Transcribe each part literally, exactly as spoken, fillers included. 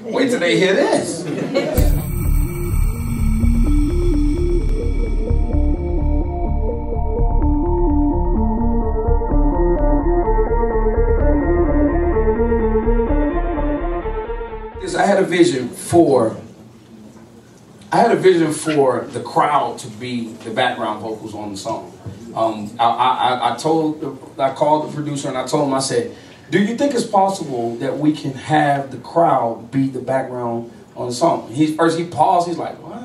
Wait till they hear this. I had a vision for, I had a vision for the crowd to be the background vocals on the song. Um, I, I, I told, I called the producer and I told him, I said, do you think it's possible that we can have the crowd be the background on the song? He, first he paused, he's like, what?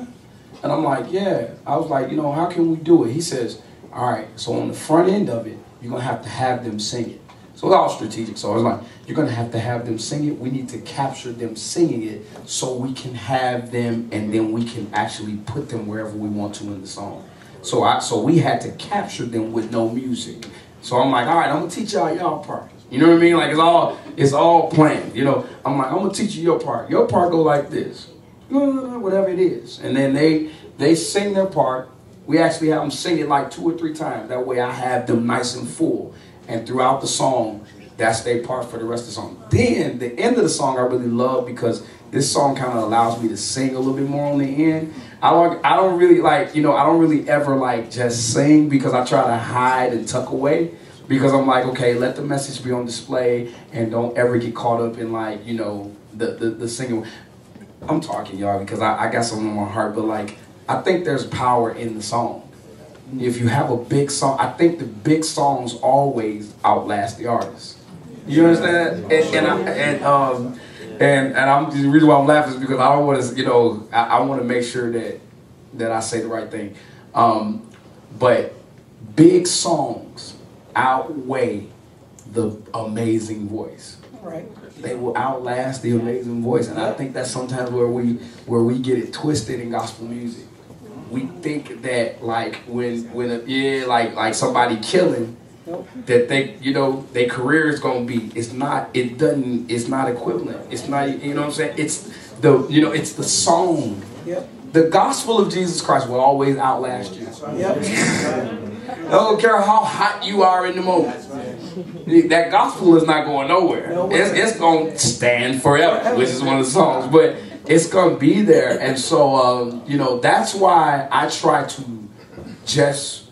And I'm like, yeah. I was like, you know, how can we do it? He says, all right, so on the front end of it, you're going to have to have them sing it. So it's all strategic. So I was like, you're going to have to have them sing it. We need to capture them singing it so we can have them, and then we can actually put them wherever we want to in the song. So I, so we had to capture them with no music. So I'm like, all right, I'm going to teach y'all y'all part. You know what I mean? Like, it's all, it's all planned. You know, I'm like, I'm going to teach you your part. Your part go like this, whatever it is. And then they, they sing their part. We actually have them sing it like two or three times. That way I have them nice and full. And throughout the song, that's their part for the rest of the song. Then, the end of the song I really love because this song kind of allows me to sing a little bit more on the end. I don't, I don't really like, you know, I don't really ever like just sing because I try to hide and tuck away. Because I'm like, okay, let the message be on display and don't ever get caught up in like, you know, the, the, the singing. I'm talking, y'all, because I, I got something on my heart, but like, I think there's power in the song. If you have a big song, I think the big songs always outlast the artist. You understand? And and I, and, um, and and I'm the reason why I'm laughing is because I don't want to, you know, I, I want to make sure that that I say the right thing. Um, but big songs outweigh the amazing voice. Right. They will outlast the amazing voice, and I think that's sometimes where we where we get it twisted in gospel music. We think that like when when a, yeah like like somebody killing that they you know their career is gonna be it's not it doesn't it's not equivalent it's not you know what I'm saying it's the you know it's the song yep. The gospel of Jesus Christ will always outlast you. Yep. I don't care how hot you are in the moment. Right. That gospel is not going nowhere. nowhere. It's it's gonna stand forever, which is one of the songs, but. It's gonna be there, and so um, you know that's why I try to just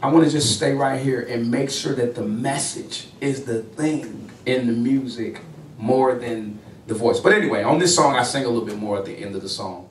I want to just stay right here and make sure that the message is the thing in the music more than the voice. But anyway, on this song I sing a little bit more at the end of the song.